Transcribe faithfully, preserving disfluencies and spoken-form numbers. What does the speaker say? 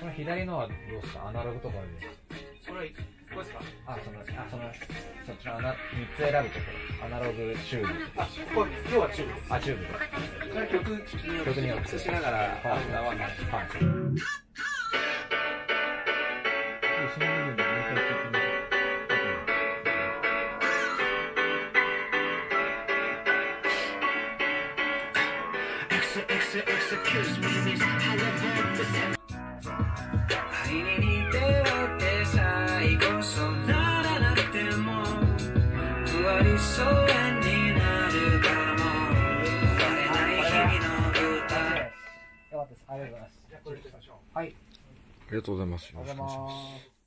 この左のはどうですか、アナログとかあるんですか。それどうですか。あ、その、あ、その、そっちの穴、みっつ選ぶところ、アナログ、チューブ。あ、これ、今日はチューブです。あ、チューブとか。これ曲、曲によってしながら、パン、パン、パン。その部分でもう一回やってみましょう。ありがとうございます。よろしくお願いします。